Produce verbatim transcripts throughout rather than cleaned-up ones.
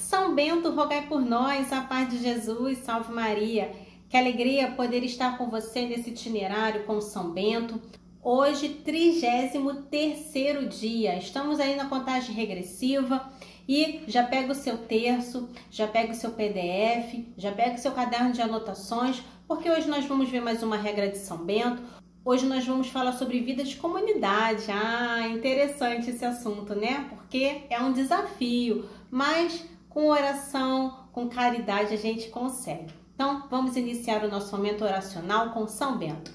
São Bento, rogai por nós. A paz de Jesus, salve Maria. Que alegria poder estar com você nesse itinerário com São Bento. Hoje, trigésimo terceiro dia. Estamos aí na contagem regressiva e já pega o seu terço, já pega o seu P D F, já pega o seu caderno de anotações, porque hoje nós vamos ver mais uma regra de São Bento. Hoje nós vamos falar sobre vida de comunidade. Ah, interessante esse assunto, né? Porque é um desafio, mas com oração, com caridade a gente consegue. Então, vamos iniciar o nosso momento oracional com São Bento.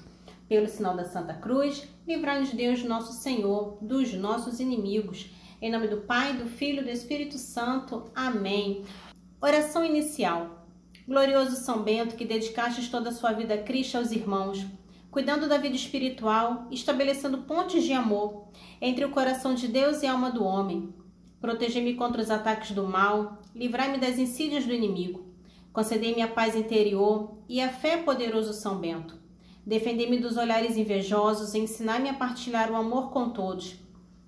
Pelo sinal da Santa Cruz, livrai-nos Deus nosso Senhor dos nossos inimigos. Em nome do Pai, do Filho e do Espírito Santo. Amém. Oração inicial. Glorioso São Bento, que dedicastes toda a sua vida a Cristo e aos irmãos, cuidando da vida espiritual, estabelecendo pontes de amor entre o coração de Deus e a alma do homem. Protegei-me contra os ataques do mal, livrai-me das insídias do inimigo. Concedei-me a paz interior e a fé, poderoso São Bento. Defendei-me dos olhares invejosos e ensinai-me a partilhar o amor com todos.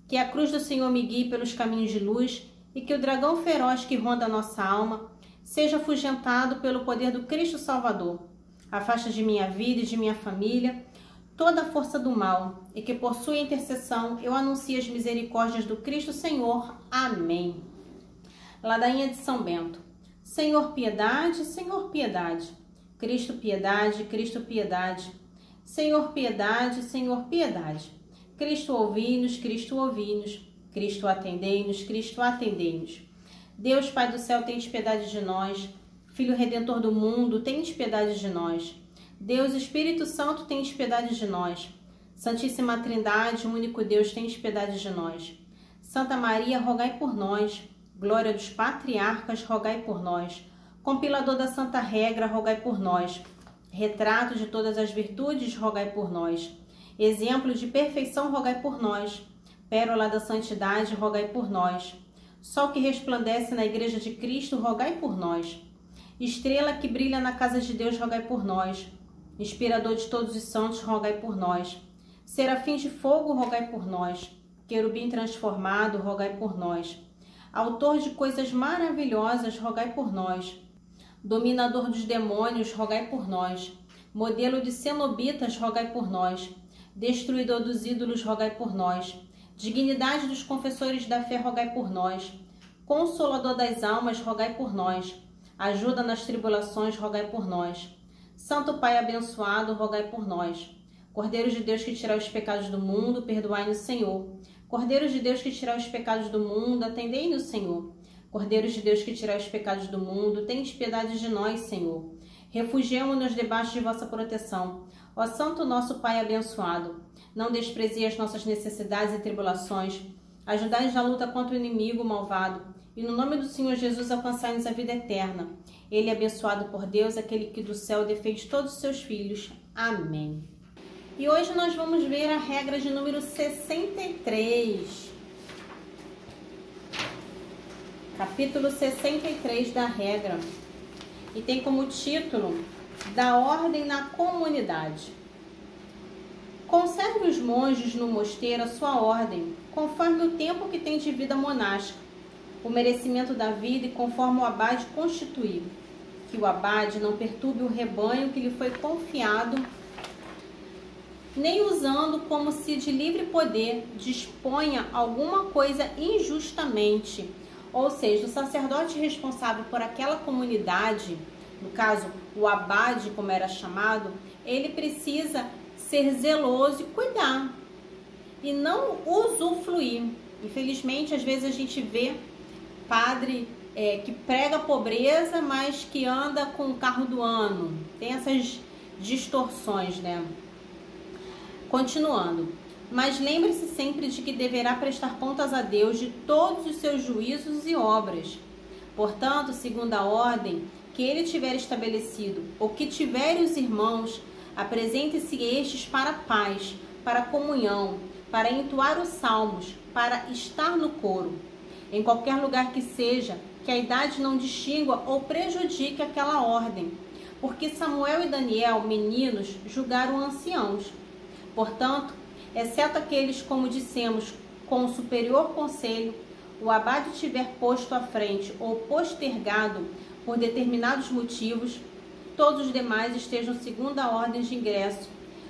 Que a cruz do Senhor me guie pelos caminhos de luz e que o dragão feroz que ronda a nossa alma seja afugentado pelo poder do Cristo Salvador. Afasta de minha vida e de minha família toda a força do mal e que por sua intercessão eu anuncie as misericórdias do Cristo Senhor. Amém. Ladainha de São Bento. Senhor, piedade, Senhor, piedade. Cristo, piedade, Cristo, piedade. Senhor, piedade, Senhor, piedade. Cristo, ouvi-nos, Cristo, ouvi-nos. Cristo, atendei-nos, Cristo, atendei-nos. Deus, Pai do céu, tens piedade de nós. Filho Redentor do mundo, tens piedade de nós. Deus, Espírito Santo, tens piedade de nós. Santíssima Trindade, o único Deus, tens piedade de nós. Santa Maria, rogai por nós. Glória dos patriarcas, rogai por nós. Compilador da Santa Regra, rogai por nós. Retrato de todas as virtudes, rogai por nós. Exemplo de perfeição, rogai por nós. Pérola da santidade, rogai por nós. Sol que resplandece na Igreja de Cristo, rogai por nós. Estrela que brilha na casa de Deus, rogai por nós. Inspirador de todos os santos, rogai por nós. Serafim de fogo, rogai por nós. Querubim transformado, rogai por nós. Autor de coisas maravilhosas, rogai por nós. Dominador dos demônios, rogai por nós. Modelo de cenobitas, rogai por nós. Destruidor dos ídolos, rogai por nós. Dignidade dos confessores da fé, rogai por nós. Consolador das almas, rogai por nós. Ajuda nas tribulações, rogai por nós. Santo Pai abençoado, rogai por nós. Cordeiro de Deus que tirai os pecados do mundo, perdoai-nos, Senhor. Cordeiro de Deus que tirai os pecados do mundo, atendei-nos, Senhor. Cordeiro de Deus que tirai os pecados do mundo, tende piedade de nós, Senhor. Refugiemo-nos debaixo de vossa proteção. Ó Santo nosso Pai abençoado, não desprezei as nossas necessidades e tribulações. Ajudai-nos na luta contra o inimigo malvado. E no nome do Senhor Jesus alcançai-nos a vida eterna. Ele é abençoado por Deus, aquele que do céu defende todos os seus filhos. Amém. E hoje nós vamos ver a regra de número sessenta e três. Capítulo sessenta e três da regra. E tem como título, da ordem na comunidade. Conserve os monges no mosteiro a sua ordem, conforme o tempo que tem de vida monástica, o merecimento da vida e conforme o abade constituído. Que o abade não perturbe o rebanho que lhe foi confiado, nem usando como se de livre poder disponha alguma coisa injustamente. Ou seja, o sacerdote responsável por aquela comunidade, no caso o abade, como era chamado, ele precisa ser zeloso e cuidar, e não usufruir. Infelizmente, às vezes a gente vê padre é, que prega a pobreza, mas que anda com o carro do ano. Tem essas distorções, né? Continuando, mas lembre-se sempre de que deverá prestar contas a Deus de todos os seus juízos e obras. Portanto, segundo a ordem que ele tiver estabelecido, ou que tiverem os irmãos, apresente-se estes para a paz, para a comunhão, para entoar os salmos, para estar no coro, em qualquer lugar que seja, que a idade não distingua ou prejudique aquela ordem, porque Samuel e Daniel, meninos, julgaram anciãos. Portanto, exceto aqueles, como dissemos, com o superior conselho, o abade tiver posto à frente ou postergado por determinados motivos, todos os demais estejam segundo a ordem de ingresso,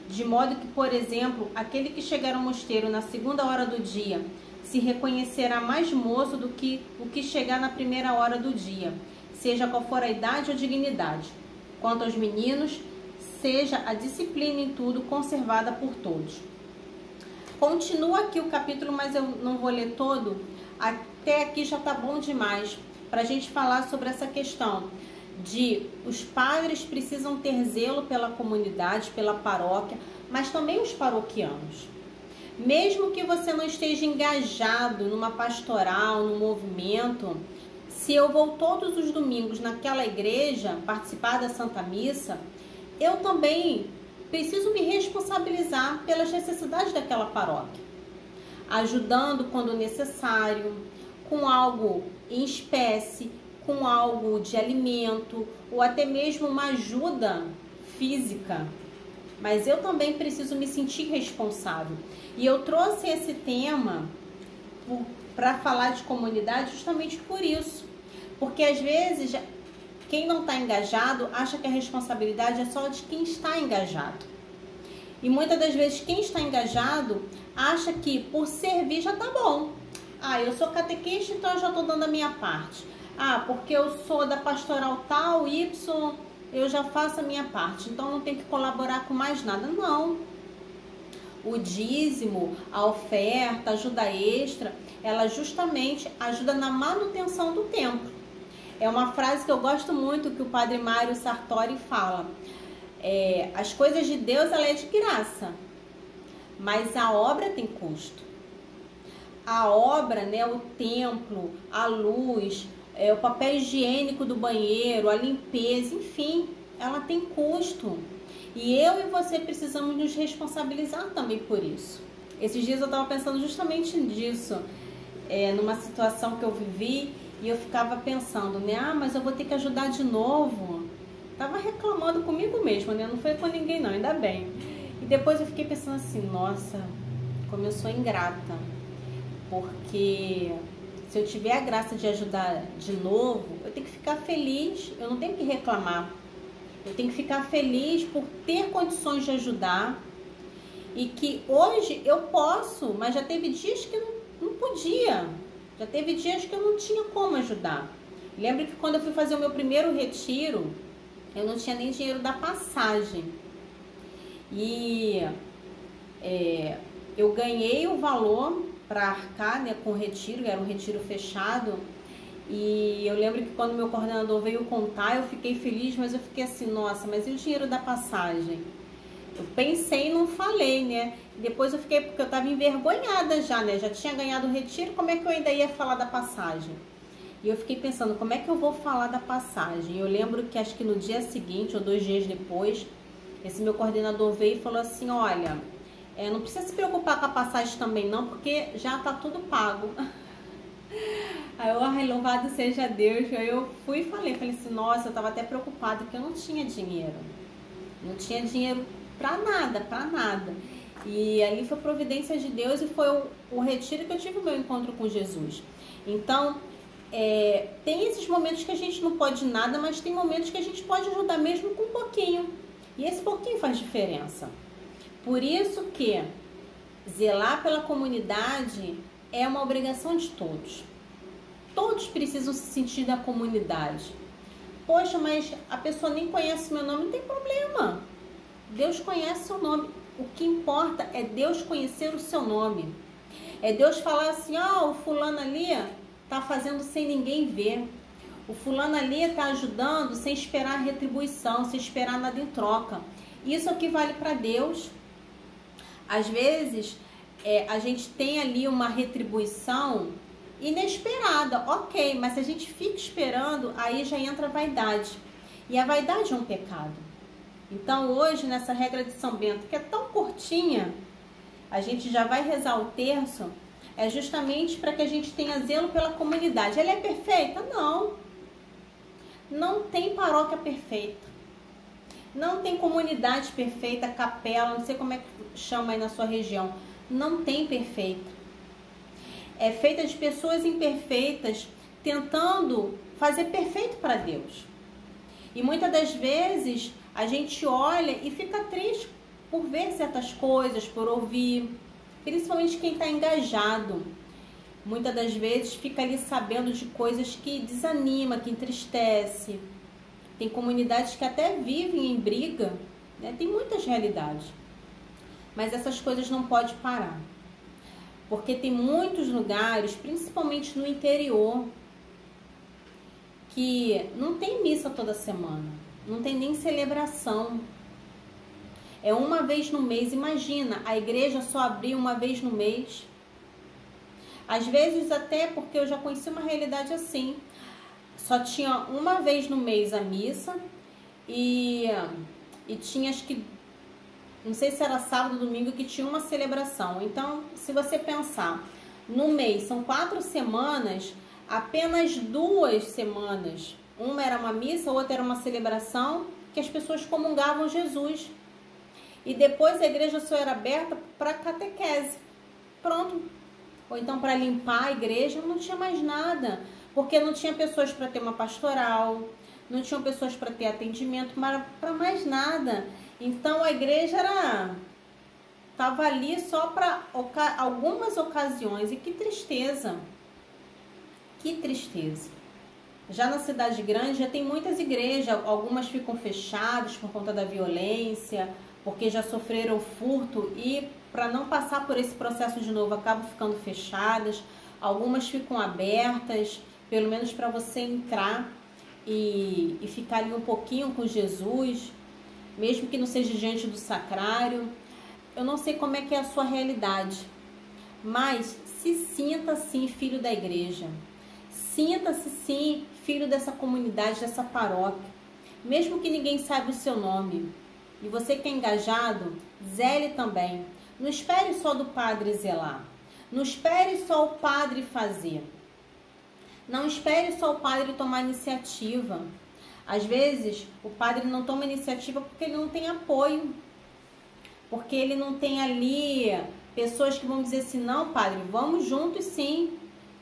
de modo que, por exemplo, aquele que chegar ao mosteiro na segunda hora do dia se reconhecerá mais moço do que o que chegar na primeira hora do dia, seja qual for a idade ou dignidade. Quanto aos meninos, seja a disciplina em tudo conservada por todos. Continua aqui o capítulo, mas eu não vou ler todo. Até aqui já tá bom demais para a gente falar sobre essa questão de os padres precisam ter zelo pela comunidade, pela paróquia, mas também os paroquianos. Mesmo que você não esteja engajado numa pastoral, num movimento, se eu vou todos os domingos naquela igreja participar da Santa Missa, eu também preciso me responsabilizar pelas necessidades daquela paróquia, ajudando quando necessário, com algo em espécie, com algo de alimento ou até mesmo uma ajuda física. Mas eu também preciso me sentir responsável. E eu trouxe esse tema para falar de comunidade justamente por isso. Porque às vezes quem não está engajado acha que a responsabilidade é só de quem está engajado. E muitas das vezes quem está engajado acha que por servir já tá bom. Ah, eu sou catequista, então eu já estou dando a minha parte. Ah, porque eu sou da pastoral tal, Y, eu já faço a minha parte, então não tem que colaborar com mais nada. Não. O dízimo, a oferta, a ajuda extra, ela justamente ajuda na manutenção do templo. É uma frase que eu gosto muito que o padre Mário Sartori fala. É, as coisas de Deus, ela é de graça, mas a obra tem custo. A obra, né, o templo, a luz, é, o papel higiênico do banheiro, a limpeza, enfim, ela tem custo. E eu e você precisamos nos responsabilizar também por isso. Esses dias eu estava pensando justamente nisso, é, numa situação que eu vivi. E eu ficava pensando, né? Ah, mas eu vou ter que ajudar de novo. Tava reclamando comigo mesma, né? Não foi com ninguém não, ainda bem. E depois eu fiquei pensando assim, nossa, como eu sou ingrata. Porque se eu tiver a graça de ajudar de novo, eu tenho que ficar feliz, eu não tenho que reclamar. Eu tenho que ficar feliz por ter condições de ajudar. E que hoje eu posso, mas já teve dias que eu não podia. Já teve dias que eu não tinha como ajudar. Lembro que quando eu fui fazer o meu primeiro retiro, eu não tinha nem dinheiro da passagem. E é, eu ganhei o valor para arcar, né, com o retiro, era um retiro fechado. E eu lembro que quando meu coordenador veio contar, eu fiquei feliz, mas eu fiquei assim, nossa, mas e o dinheiro da passagem? Eu pensei e não falei, né? Depois eu fiquei, porque eu estava envergonhada já, né? Já tinha ganhado o retiro, como é que eu ainda ia falar da passagem? E eu fiquei pensando, como é que eu vou falar da passagem? Eu lembro que acho que no dia seguinte, ou dois dias depois, esse meu coordenador veio e falou assim, olha, é, não precisa se preocupar com a passagem também não, porque já tá tudo pago. Aí eu, ai, louvado seja Deus. Aí eu fui e falei, falei assim, nossa, eu estava até preocupada, porque eu não tinha dinheiro. Não tinha dinheiro pra nada, pra nada. E ali foi providência de Deus e foi o, o retiro que eu tive o meu encontro com Jesus. Então, é, tem esses momentos que a gente não pode nada, mas tem momentos que a gente pode ajudar mesmo com um pouquinho. E esse pouquinho faz diferença. Por isso que zelar pela comunidade é uma obrigação de todos. Todos precisam se sentir da comunidade. Poxa, mas a pessoa nem conhece meu nome, não tem problema. Deus conhece seu nome. O que importa é Deus conhecer o seu nome. É Deus falar assim, ah, o fulano ali tá fazendo sem ninguém ver. O fulano ali tá ajudando sem esperar retribuição, sem esperar nada em troca. Isso é o que vale para Deus. Às vezes, é, a gente tem ali uma retribuição inesperada, ok, mas se a gente fica esperando, aí já entra a vaidade. E a vaidade é um pecado. Então hoje, nessa regra de São Bento, que é tão curtinha, a gente já vai rezar o terço, é justamente para que a gente tenha zelo pela comunidade. Ela é perfeita? Não. Não tem paróquia perfeita. Não tem comunidade perfeita, capela, não sei como é que chama aí na sua região. Não tem perfeita. é feita de pessoas imperfeitas tentando fazer perfeito para Deus. E muitas das vezes a gente olha e fica triste por ver certas coisas, por ouvir, principalmente quem está engajado. Muitas das vezes fica ali sabendo de coisas que desanima, que entristece. Tem comunidades que até vivem em briga, né? Tem muitas realidades. Mas essas coisas não podem parar. Porque tem muitos lugares, principalmente no interior, que não tem missa toda semana, não tem nem celebração. É uma vez no mês, imagina, a igreja só abrir uma vez no mês. Às vezes até porque eu já conheci uma realidade assim, só tinha uma vez no mês a missa e, e tinha acho que, não sei se era sábado ou domingo, que tinha uma celebração. Então, se você pensar, no mês são quatro semanas, apenas duas semanas, uma era uma missa, outra era uma celebração, que as pessoas comungavam Jesus. E depois a igreja só era aberta para catequese. Pronto. Ou então para limpar a igreja, não tinha mais nada. Porque não tinha pessoas para ter uma pastoral, não tinham pessoas para ter atendimento, para mais nada. Então a igreja era, estava ali só para oca, algumas ocasiões. E que tristeza. Que tristeza. Já na cidade grande já tem muitas igrejas. Algumas ficam fechadas por conta da violência, porque já sofreram furto e, para não passar por esse processo de novo, acabam ficando fechadas. Algumas ficam abertas, pelo menos para você entrar e, e ficar ali um pouquinho com Jesus, mesmo que não seja diante do sacrário. Eu não sei como é que é a sua realidade, mas se sinta sim filho da igreja. Sinta-se sim filho dessa comunidade, dessa paróquia, mesmo que ninguém saiba o seu nome. E você que é engajado, zele também. Não espere só do padre zelar. Não espere só o padre fazer. Não espere só o padre tomar iniciativa. Às vezes, o padre não toma iniciativa porque ele não tem apoio. Porque ele não tem ali pessoas que vão dizer assim, não, padre, vamos juntos sim.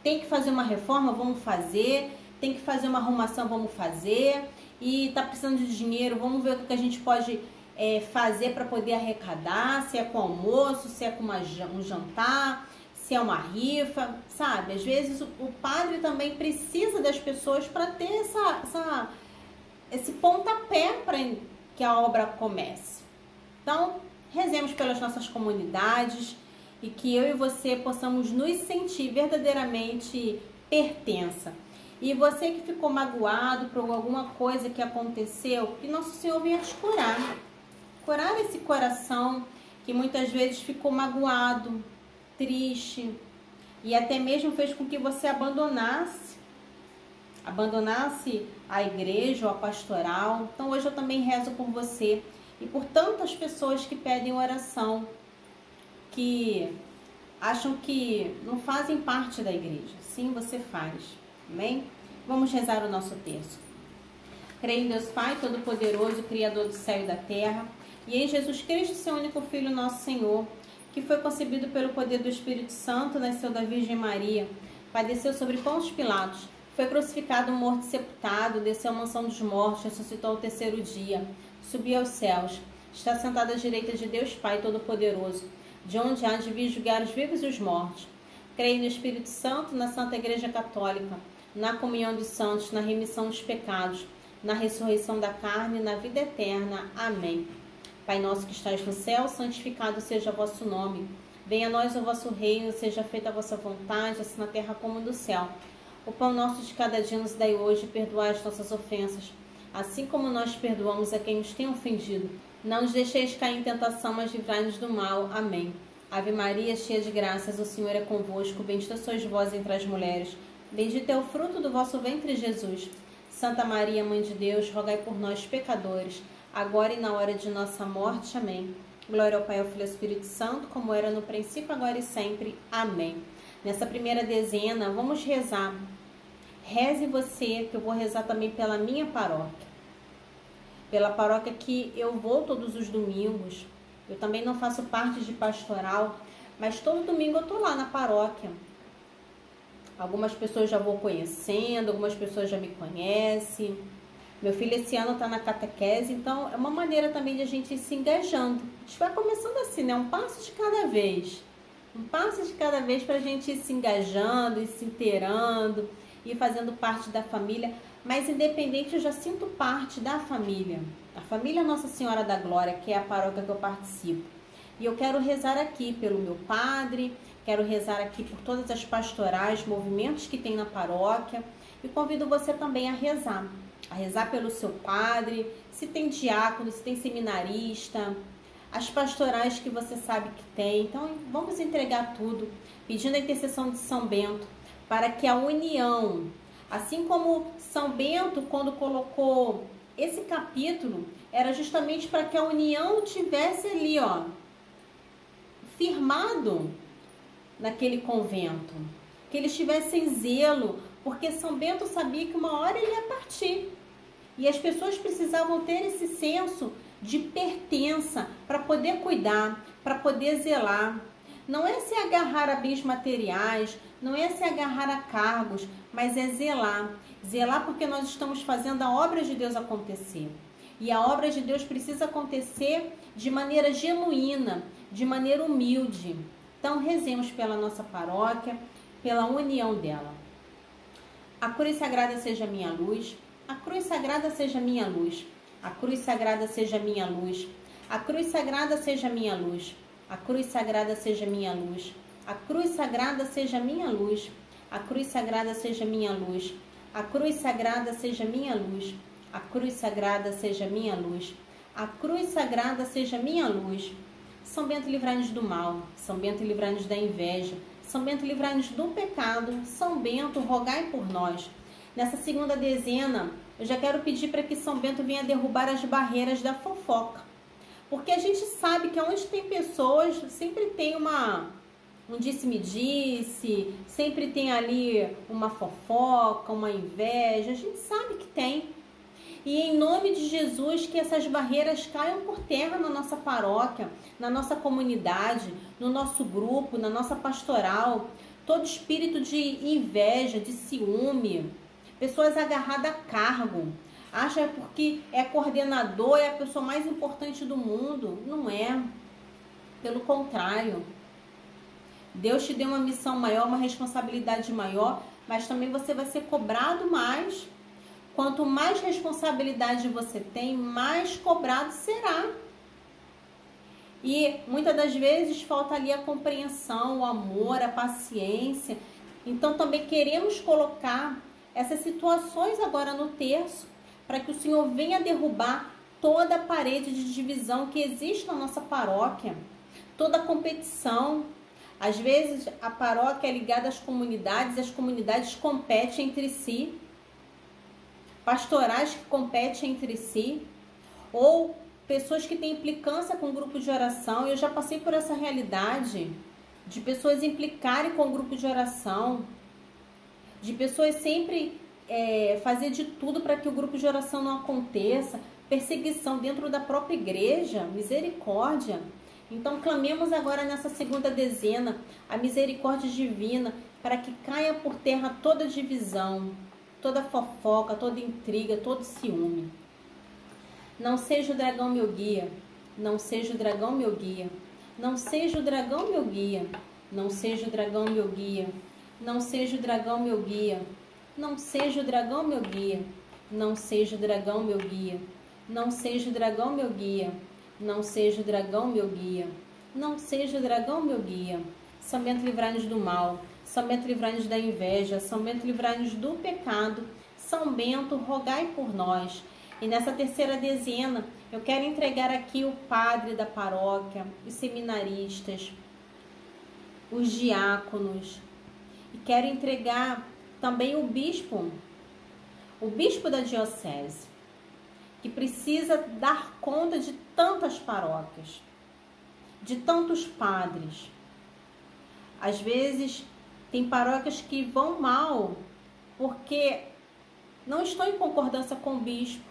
Tem que fazer uma reforma, vamos fazer. Tem que fazer uma arrumação, vamos fazer. E tá precisando de dinheiro, vamos ver o que a gente pode É, fazer para poder arrecadar, se é com almoço, se é com uma, um jantar, se é uma rifa, sabe? Às vezes o, o padre também precisa das pessoas para ter essa, essa, esse pontapé para que a obra comece. Então, rezemos pelas nossas comunidades e que eu e você possamos nos sentir verdadeiramente pertença. E você que ficou magoado por alguma coisa que aconteceu, que Nosso Senhor venha te curar. Curar esse coração que muitas vezes ficou magoado, triste e até mesmo fez com que você abandonasse, abandonasse a igreja ou a pastoral. Então hoje eu também rezo por você e por tantas pessoas que pedem oração, que acham que não fazem parte da igreja. Sim, você faz. Amém? Vamos rezar o nosso terço. Creio em Deus Pai Todo-Poderoso, Criador do céu e da terra, e em Jesus Cristo, seu único Filho, nosso Senhor, que foi concebido pelo poder do Espírito Santo, nasceu da Virgem Maria, padeceu sobre Pôncio Pilatos, foi crucificado, morto e sepultado, desceu à mansão dos mortos, ressuscitou ao terceiro dia, subiu aos céus, está sentado à direita de Deus Pai Todo-Poderoso, de onde há de vir julgar os vivos e os mortos. Creio no Espírito Santo, na Santa Igreja Católica, na comunhão dos santos, na remissão dos pecados, na ressurreição da carne e na vida eterna. Amém. Pai nosso que estás no céu, santificado seja o vosso nome. Venha a nós o vosso reino, seja feita a vossa vontade, assim na terra como no céu. O pão nosso de cada dia nos dai hoje, e perdoai as nossas ofensas, assim como nós perdoamos a quem nos tem ofendido. Não nos deixeis cair em tentação, mas livrai-nos do mal. Amém. Ave Maria, cheia de graças, o Senhor é convosco. Bendita sois vós entre as mulheres. Bendito é o fruto do vosso ventre, Jesus. Santa Maria, Mãe de Deus, rogai por nós, pecadores, agora e na hora de nossa morte. Amém. Glória ao Pai, ao Filho e ao Espírito Santo, como era no princípio, agora e sempre. Amém. Nessa primeira dezena, vamos rezar. Reze você, que eu vou rezar também pela minha paróquia. Pela paróquia que eu vou todos os domingos. Eu também não faço parte de pastoral, mas todo domingo eu tô lá na paróquia. Algumas pessoas já vou conhecendo, algumas pessoas já me conhecem. Meu filho esse ano está na catequese, então é uma maneira também de a gente ir se engajando. A gente vai começando assim, né? Um passo de cada vez. Um passo de cada vez para a gente ir se engajando, ir se inteirando, ir fazendo parte da família. Mas independente, eu já sinto parte da família. A família Nossa Senhora da Glória, que é a paróquia que eu participo. E eu quero rezar aqui pelo meu padre, quero rezar aqui por todas as pastorais, movimentos que tem na paróquia. E convido você também a rezar. A rezar pelo seu padre, se tem diácono, se tem seminarista, as pastorais que você sabe que tem. Então, vamos entregar tudo, pedindo a intercessão de São Bento, para que a união, assim como São Bento, quando colocou esse capítulo, era justamente para que a união tivesse ali, ó, firmado naquele convento, que eles tivessem zelo, porque São Bento sabia que uma hora ele ia partir. E as pessoas precisavam ter esse senso de pertença para poder cuidar, para poder zelar. Não é se agarrar a bens materiais, não é se agarrar a cargos, mas é zelar. Zelar porque nós estamos fazendo a obra de Deus acontecer. E a obra de Deus precisa acontecer de maneira genuína, de maneira humilde. Então rezemos pela nossa paróquia, pela união dela. A cruz sagrada seja minha luz, a cruz sagrada seja minha luz, a cruz sagrada seja minha luz, a cruz sagrada seja minha luz, a cruz sagrada seja minha luz, a cruz sagrada seja minha luz, a cruz sagrada seja minha luz, a cruz sagrada seja minha luz, a cruz sagrada seja minha luz, a cruz sagrada seja minha luz. São Bento, livrai-nos do mal, São Bento, livrai-nos da inveja, São Bento, livrai-nos do pecado. São Bento, rogai por nós. Nessa segunda dezena, eu já quero pedir para que São Bento venha derrubar as barreiras da fofoca. Porque a gente sabe que onde tem pessoas, sempre tem uma, um disse-me-disse, sempre tem ali uma fofoca, uma inveja. A gente sabe que tem. E em nome de Jesus, que essas barreiras caiam por terra na nossa paróquia, na nossa comunidade, no nosso grupo, na nossa pastoral. Todo espírito de inveja, de ciúme, pessoas agarradas a cargo. Acha porque é coordenador, é a pessoa mais importante do mundo. Não é. Pelo contrário. Deus te deu uma missão maior, uma responsabilidade maior, mas também você vai ser cobrado mais. Quanto mais responsabilidade você tem, mais cobrado será. E muitas das vezes falta ali a compreensão, o amor, a paciência. Então também queremos colocar essas situações agora no terço, para que o Senhor venha derrubar toda a parede de divisão que existe na nossa paróquia. Toda a competição. Às vezes a paróquia é ligada às comunidades, as comunidades competem entre si. Pastorais que competem entre si, ou pessoas que têm implicância com o grupo de oração. Eu já passei por essa realidade de pessoas implicarem com o grupo de oração, de pessoas sempre é, fazer de tudo para que o grupo de oração não aconteça, perseguição dentro da própria igreja, misericórdia. Então clamemos agora nessa segunda dezena a misericórdia divina para que caia por terra toda divisão, toda fofoca, toda intriga, todo ciúme. Não seja o dragão meu guia, não seja o dragão meu guia, não seja o dragão meu guia, não seja o dragão meu guia, não seja o dragão meu guia, não seja o dragão meu guia, não seja o dragão meu guia, não seja o dragão meu guia, não seja o dragão meu guia, não seja o dragão meu guia. São Bento, livrai-nos do mal, São Bento, livrai-nos da inveja, São Bento, livrai-nos do pecado. São Bento, rogai por nós. E nessa terceira dezena, eu quero entregar aqui o padre da paróquia, os seminaristas, os diáconos. E quero entregar também o bispo, o bispo da diocese, que precisa dar conta de tantas paróquias, de tantos padres. Às vezes tem paróquias que vão mal porque não estão em concordância com o bispo,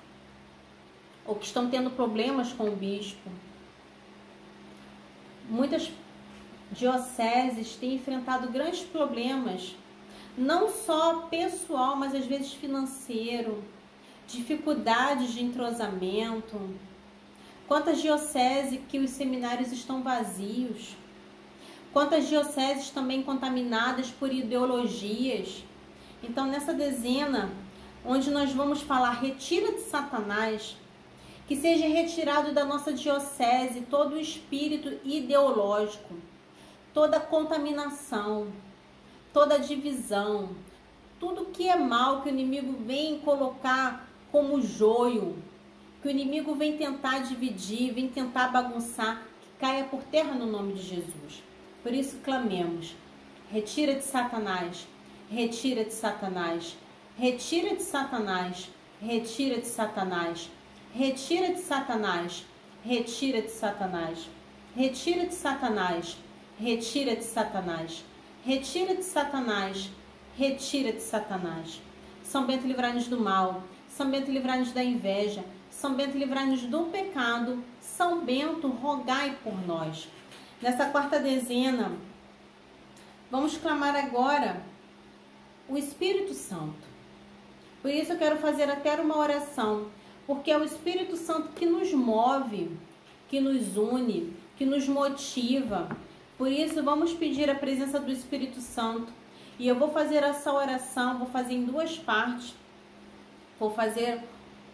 ou que estão tendo problemas com o bispo. Muitas dioceses têm enfrentado grandes problemas não só pessoal, mas às vezes financeiro, dificuldades de entrosamento, quantas dioceses que os seminários estão vazios, quantas dioceses também contaminadas por ideologias. Então, nessa dezena, onde nós vamos falar retira de Satanás, que seja retirado da nossa diocese todo o espírito ideológico, toda contaminação, toda divisão, tudo que é mal que o inimigo vem colocar como joio, que o inimigo vem tentar dividir, vem tentar bagunçar, que caia por terra no nome de Jesus. Por isso clamemos, retira de Satanás, retira de Satanás, retira de Satanás, retira de Satanás, retira de Satanás, retira de Satanás, retira de Satanás, retira de Satanás, retira de Satanás, retira de Satanás. São Bento, livrai-nos do mal. São Bento, livrai-nos da inveja. São Bento, livrai-nos do pecado. São Bento, rogai por nós. Nessa quarta dezena, vamos clamar agora o Espírito Santo. Por isso eu quero fazer até uma oração, porque é o Espírito Santo que nos move, que nos une, que nos motiva. Por isso, vamos pedir a presença do Espírito Santo. E eu vou fazer essa oração, vou fazer em duas partes. Vou fazer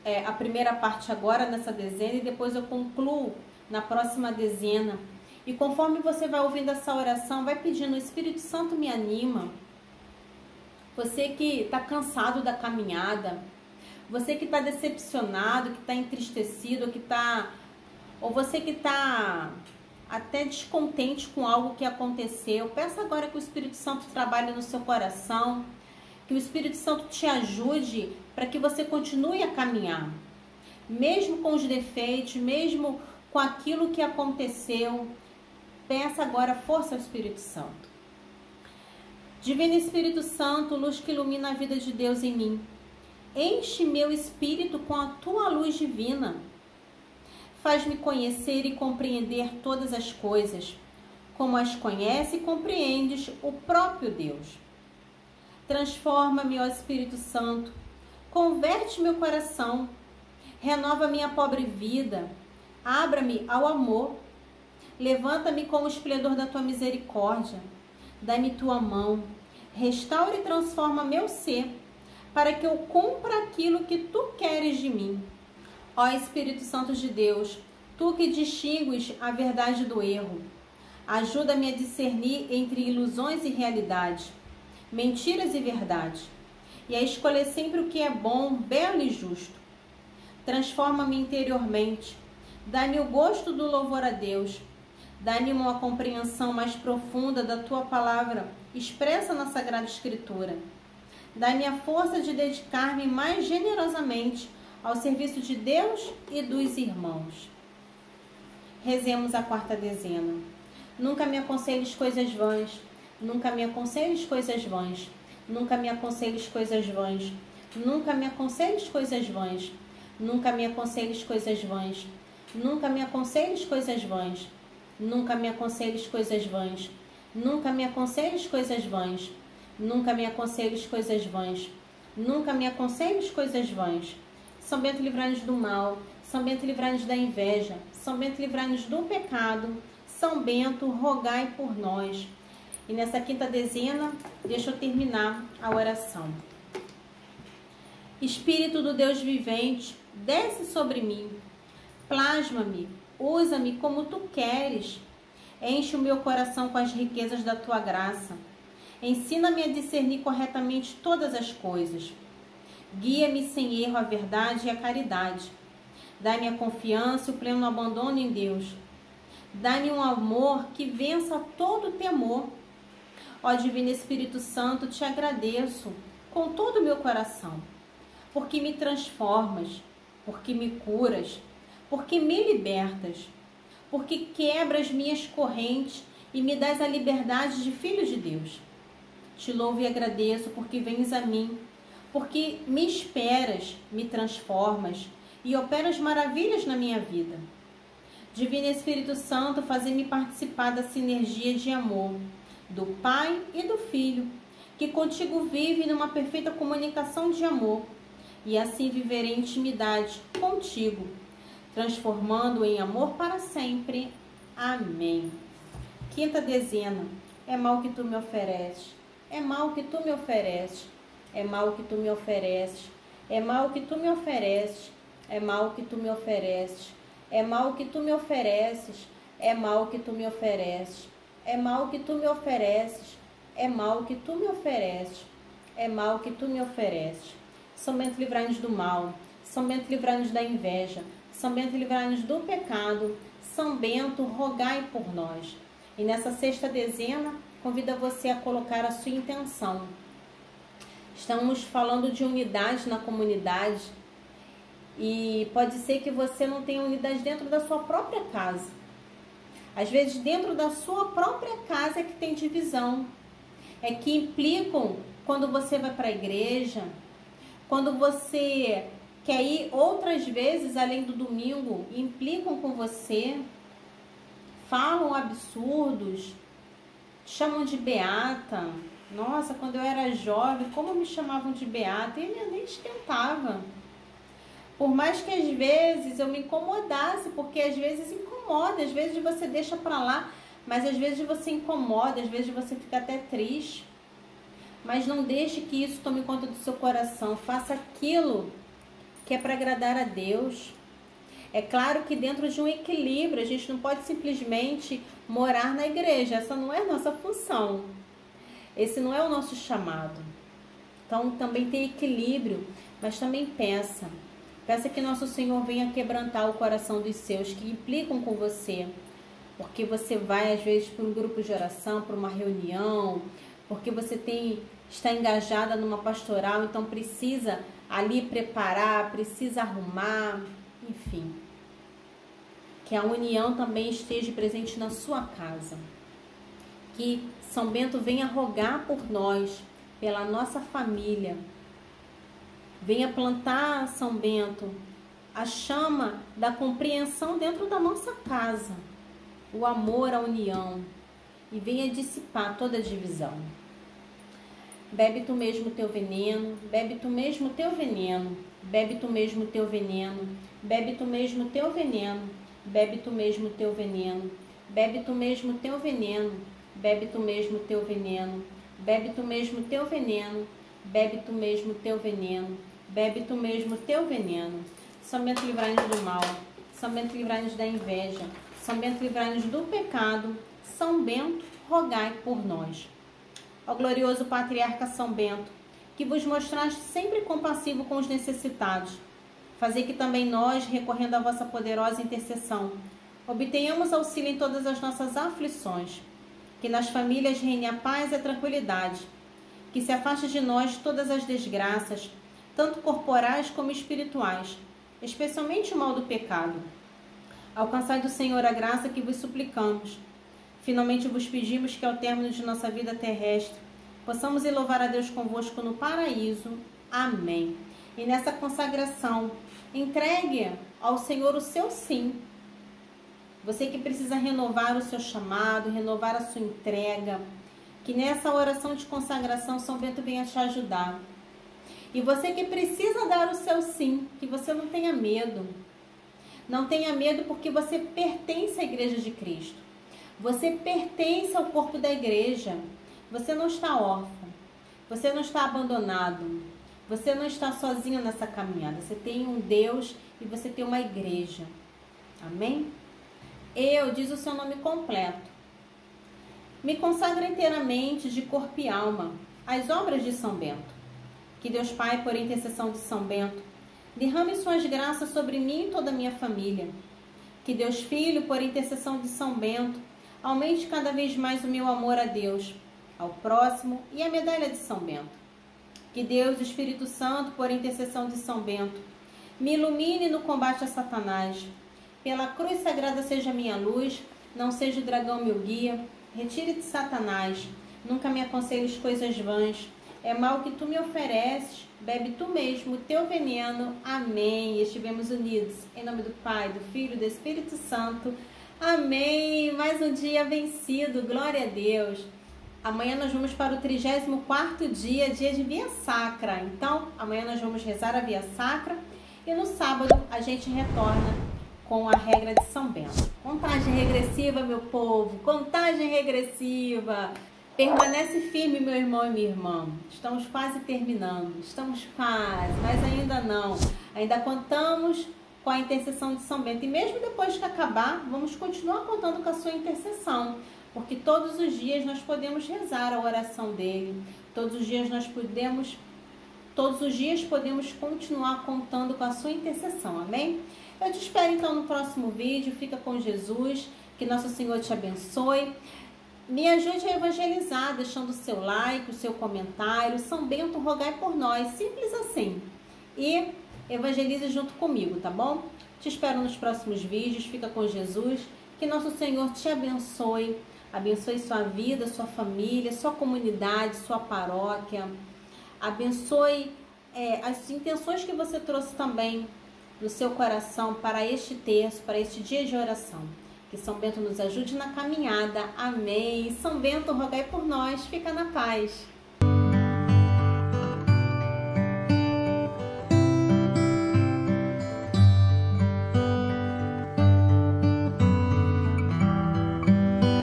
é, a primeira parte agora nessa dezena e depois eu concluo na próxima dezena. E conforme você vai ouvindo essa oração, vai pedindo, o Espírito Santo me anima. Você que está cansado da caminhada, você que está decepcionado, que está entristecido, que está... ou você que está... até descontente com algo que aconteceu, peça agora que o Espírito Santo trabalhe no seu coração, que o Espírito Santo te ajude para que você continue a caminhar, mesmo com os defeitos, mesmo com aquilo que aconteceu. Peça agora força ao Espírito Santo. Divino Espírito Santo, luz que ilumina a vida de Deus em mim, enche meu espírito com a tua luz divina. Faz-me conhecer e compreender todas as coisas, como as conhece e compreendes o próprio Deus. Transforma-me, ó Espírito Santo, converte meu coração, renova minha pobre vida, abra-me ao amor, levanta-me com o esplendor da tua misericórdia, dá-me tua mão, restaura e transforma meu ser, para que eu cumpra aquilo que tu queres de mim. Ó Espírito Santo de Deus, tu que distingues a verdade do erro, ajuda-me a discernir entre ilusões e realidade, mentiras e verdade, e a escolher sempre o que é bom, belo e justo. Transforma-me interiormente, dá-me o gosto do louvor a Deus, dá-me uma compreensão mais profunda da tua palavra expressa na Sagrada Escritura, dá-me a força de dedicar-me mais generosamente ao serviço de Deus e dos irmãos. Rezemos a quarta dezena. Nunca me aconselhes coisas vãs, nunca me aconselhes coisas vãs, nunca me aconselhes coisas vãs, nunca me aconselhes coisas vãs, nunca me aconselhes coisas vãs, nunca me aconselhes coisas vãs, nunca me aconselhes coisas vãs, nunca me aconselhes coisas vãs, nunca me aconselhes coisas vãs, nunca me aconselhes coisas vãs. São Bento, livrai-nos do mal. São Bento, livrai-nos da inveja. São Bento, livrai-nos do pecado. São Bento, rogai por nós. E nessa quinta dezena, deixa eu terminar a oração. Espírito do Deus vivente, desce sobre mim. Plasma-me, usa-me como tu queres. Enche o meu coração com as riquezas da tua graça. Ensina-me a discernir corretamente todas as coisas. Guia-me sem erro a verdade e a caridade. Dá-me a confiança e o pleno abandono em Deus. Dá-me um amor que vença todo o temor. Ó Divino Espírito Santo, te agradeço com todo o meu coração, porque me transformas, porque me curas, porque me libertas, porque quebras minhas correntes e me dás a liberdade de filho de Deus. Te louvo e agradeço porque vens a mim, porque me esperas, me transformas e operas maravilhas na minha vida. Divino Espírito Santo, fazei-me participar da sinergia de amor do Pai e do Filho, que contigo vive numa perfeita comunicação de amor, e assim viverei intimidade contigo, transformando em amor para sempre. Amém. Quinta dezena. É mal que tu me ofereces, é mal que tu me ofereces, é mal que tu me ofereces, é mal que tu me ofereces, é mal que tu me ofereces, é mal que tu me ofereces, é mal que tu me ofereces, é mal que tu me ofereces, é mal que tu me ofereces, é mal que tu me ofereces. São Bento, livrai-nos do mal. São Bento, livrai-nos da inveja. São Bento, livrai-nos do pecado. São Bento, rogai por nós. E nessa sexta dezena, convido você a colocar a sua intenção. Estamos falando de unidade na comunidade, e pode ser que você não tenha unidade dentro da sua própria casa. Às vezes, dentro da sua própria casa é que tem divisão, é que implicam quando você vai para a igreja, quando você quer ir outras vezes além do domingo, implicam com você, falam absurdos, chamam de beata. Nossa, quando eu era jovem, como me chamavam de beata, e eu nem esquentava. Por mais que às vezes eu me incomodasse, porque às vezes incomoda, às vezes você deixa para lá, mas às vezes você incomoda, às vezes você fica até triste. Mas não deixe que isso tome conta do seu coração. Faça aquilo que é para agradar a Deus. É claro que dentro de um equilíbrio, a gente não pode simplesmente morar na igreja. Essa não é a nossa função. Esse não é o nosso chamado. Então também tem equilíbrio, mas também peça. Peça que nosso Senhor venha quebrantar o coração dos seus que implicam com você. Porque você vai às vezes para um grupo de oração, para uma reunião, porque você tem, está engajada numa pastoral, então precisa ali preparar, precisa arrumar, enfim. Que a união também esteja presente na sua casa. Que São Bento venha rogar por nós, pela nossa família. Venha plantar, São Bento, a chama da compreensão dentro da nossa casa. O amor, a união. E venha dissipar toda a divisão. Bebe tu mesmo o teu veneno, bebe tu mesmo o teu veneno, bebe tu mesmo o teu veneno, bebe tu mesmo o teu veneno, bebe tu mesmo o teu veneno, bebe tu mesmo o teu veneno, bebe tu mesmo o teu veneno, bebe tu mesmo o teu veneno, bebe tu mesmo o teu veneno, bebe tu mesmo o teu veneno. São Bento, livrai-nos do mal, São Bento, livrai-nos da inveja, São Bento, livrai-nos do pecado. São Bento, rogai por nós. Ó glorioso patriarca São Bento, que vos mostraste sempre compassivo com os necessitados, fazei que também nós, recorrendo à vossa poderosa intercessão, obtenhamos auxílio em todas as nossas aflições, que nas famílias reine a paz e a tranquilidade, que se afaste de nós todas as desgraças, tanto corporais como espirituais, especialmente o mal do pecado. Alcançai do Senhor a graça que vos suplicamos. Finalmente vos pedimos que ao término de nossa vida terrestre possamos ir louvar a Deus convosco no paraíso. Amém. E nessa consagração, entregue ao Senhor o seu sim. Você que precisa renovar o seu chamado, renovar a sua entrega, que nessa oração de consagração São Bento venha te ajudar. E você que precisa dar o seu sim, que você não tenha medo. Não tenha medo, porque você pertence à Igreja de Cristo. Você pertence ao corpo da igreja. Você não está órfão. Você não está abandonado. Você não está sozinho nessa caminhada. Você tem um Deus e você tem uma igreja. Amém? Eu, diz o seu nome completo, me consagro inteiramente de corpo e alma às obras de São Bento. Que Deus Pai, por intercessão de São Bento, derrame suas graças sobre mim e toda a minha família. Que Deus Filho, por intercessão de São Bento, aumente cada vez mais o meu amor a Deus, ao próximo e à medalha de São Bento. Que Deus, o Espírito Santo, por intercessão de São Bento, me ilumine no combate a Satanás. Pela cruz sagrada seja minha luz, não seja o dragão meu guia. Retire-te, Satanás, nunca me aconselhes coisas vãs. É mal que tu me ofereces, bebe tu mesmo o teu veneno. Amém. E estivemos unidos, em nome do Pai, do Filho e do Espírito Santo. Amém! Mais um dia vencido, glória a Deus! Amanhã nós vamos para o trigésimo quarto dia, dia de Via Sacra. Então, amanhã nós vamos rezar a Via Sacra e no sábado a gente retorna com a regra de São Bento. Contagem regressiva, meu povo, contagem regressiva. Permanece firme, meu irmão e minha irmã. Estamos quase terminando, estamos quase, mas ainda não. Ainda contamos com a intercessão de São Bento. E mesmo depois que acabar, vamos continuar contando com a sua intercessão. Porque todos os dias nós podemos rezar a oração dele. Todos os dias nós podemos, todos os dias podemos continuar contando com a sua intercessão, amém? Eu te espero então no próximo vídeo. Fica com Jesus, que Nosso Senhor te abençoe. Me ajude a evangelizar, deixando o seu like, o seu comentário. São Bento, rogai por nós, simples assim. E evangelize junto comigo, tá bom? Te espero nos próximos vídeos. Fica com Jesus, que Nosso Senhor te abençoe. Abençoe sua vida, sua família, sua comunidade, sua paróquia. Abençoe é, as intenções que você trouxe também no seu coração para este terço, para este dia de oração. Que São Bento nos ajude na caminhada. Amém. São Bento, rogai por nós. Fica na paz.